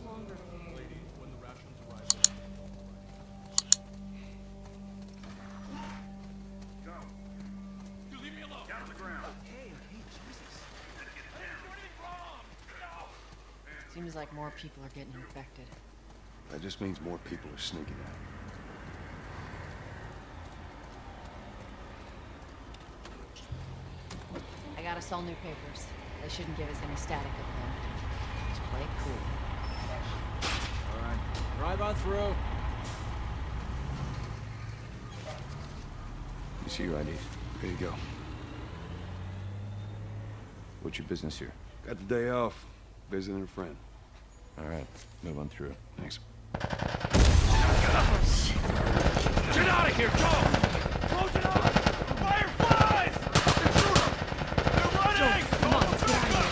much longer. Seems like more people are getting infected. That just means more people are sneaking out. I got us all new papers. They shouldn't give us any static up there. Just play cool. All right, drive on through. You see your IDs. Here you go. What's your business here? Got the day off. Visiting a friend. All right, move on through. Thanks. Oh, shit. Get out of here, go! Close it up! Fireflies! They're shooting! They're running! Joe, come on, let's get out of here.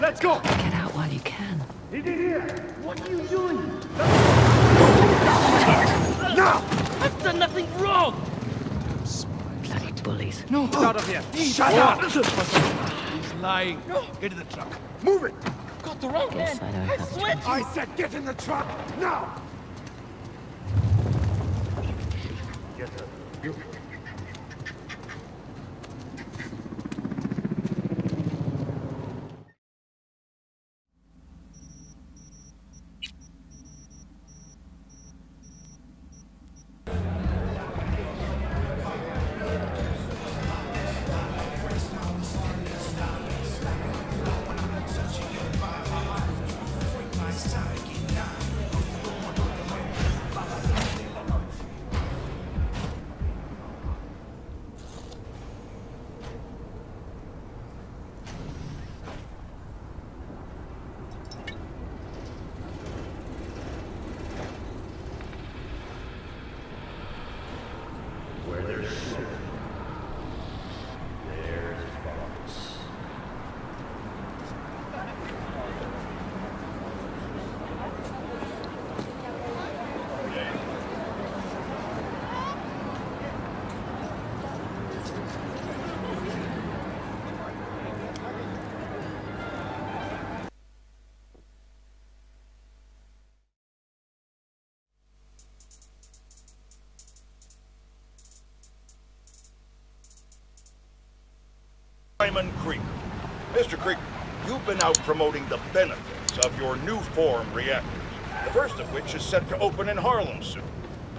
Let's go! Get out while you can. Leave it here! What are you doing? No! I've done nothing wrong! Bloody bullies. No! Get out of here! Shut up! He's lying. No. Get in the truck. Move it! I've got the wrong hand! I swear! I said get in the truck! Now! Get her. You. Simon Krieger. Mr. Krieger, you've been out promoting the benefits of your new form reactors, the first of which is set to open in Harlem soon.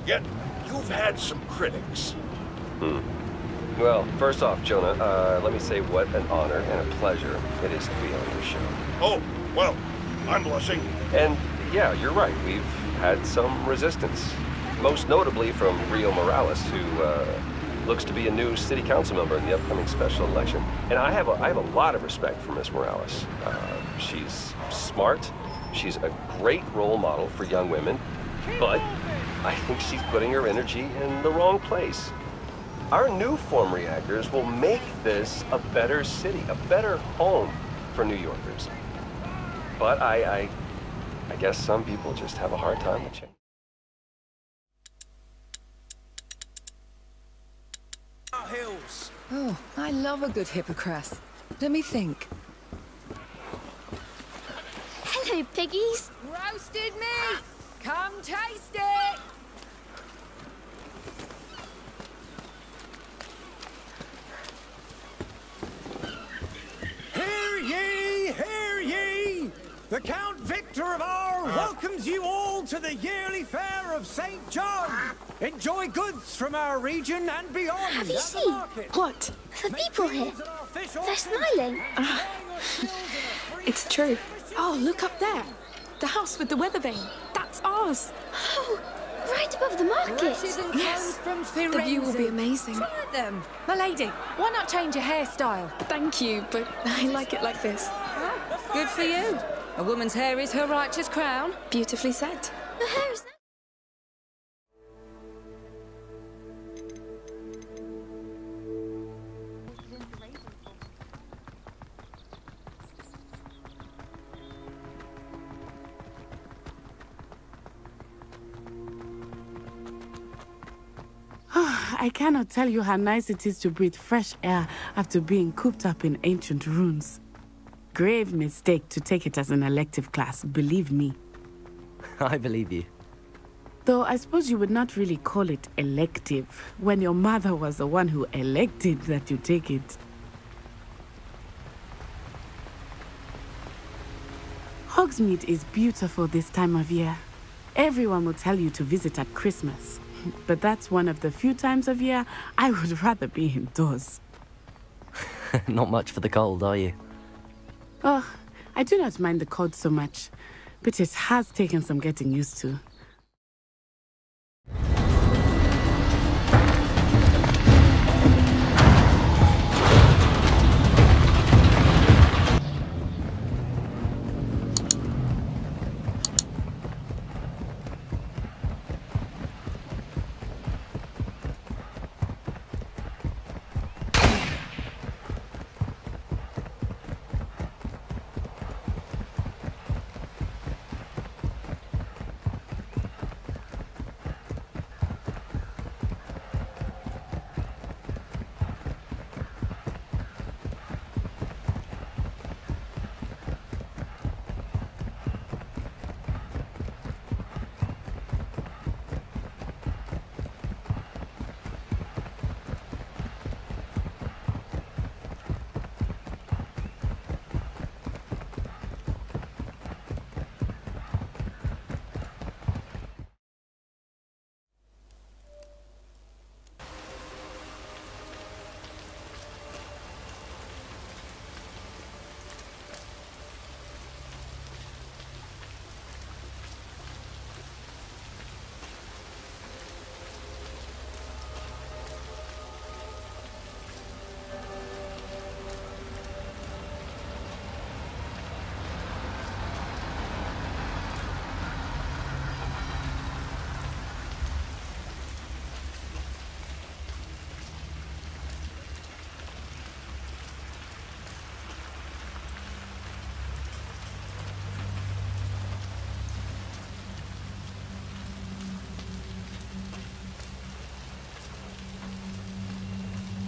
Yet, you've had some critics. Well, first off, Jonah, let me say what an honor and a pleasure it is to be on your show. Oh, well, I'm blushing. And yeah, you're right. We've had some resistance, most notably from Rio Morales, who, looks to be a new city council member in the upcoming special election. And I have a lot of respect for Ms. Morales. She's smart, she's a great role model for young women, but I think she's putting her energy in the wrong place. Our new form reactors will make this a better city, a better home for New Yorkers. But I guess some people just have a hard time with change. Oh, I love a good hippocras. Let me think. Hello, piggies. Roasted meat! Come taste it! Hear ye! Hear ye! The Count Victor of R welcomes you all to the yearly fair of St. John! Enjoy goods from our region and beyond. Have you seen what the people here? They're smiling. It's true. Oh, look up there, the house with the weather vane. That's ours. Oh, right above the market. Yes, the view will be amazing. Try them, my lady. Why not change your hairstyle? Thank you, but I like it like this. Good for you. A woman's hair is her righteous crown. Beautifully said. The hair is... I cannot tell you how nice it is to breathe fresh air after being cooped up in ancient ruins. Grave mistake to take it as an elective class, believe me. I believe you. Though I suppose you would not really call it elective, when your mother was the one who elected that you take it. Hogsmeade is beautiful this time of year. Everyone will tell you to visit at Christmas. But that's one of the few times of year I would rather be indoors. Not much for the cold, are you? Oh, I do not mind the cold so much, but it has taken some getting used to.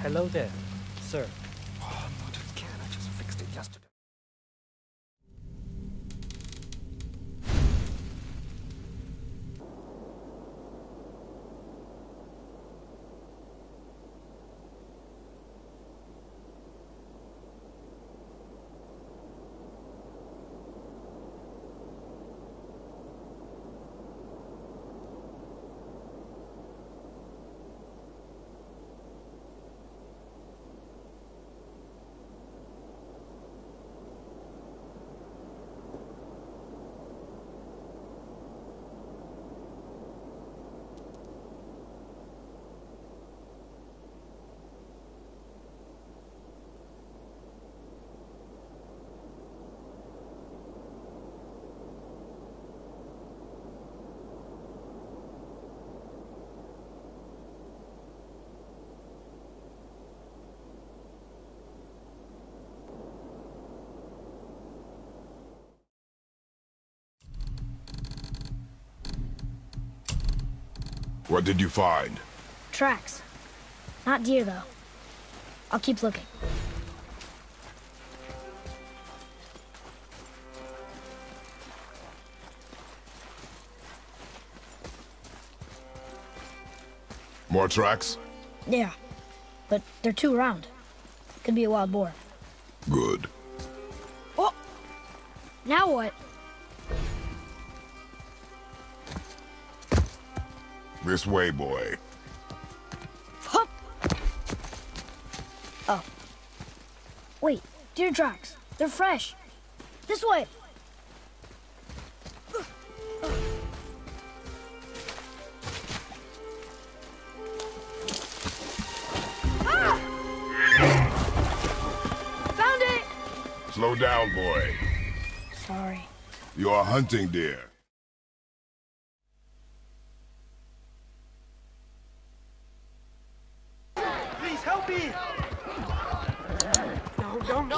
Hello there, sir. Oh, not again. I just fixed it yesterday. What did you find? Tracks. Not deer, though. I'll keep looking. More tracks? Yeah, but they're too round. Could be a wild boar. Good. Oh! Now what? This way, boy. Hup. Oh. Wait, deer tracks. They're fresh. This way. Ah! Found it! Slow down, boy. Sorry. You are hunting deer. Please help me! No, don't go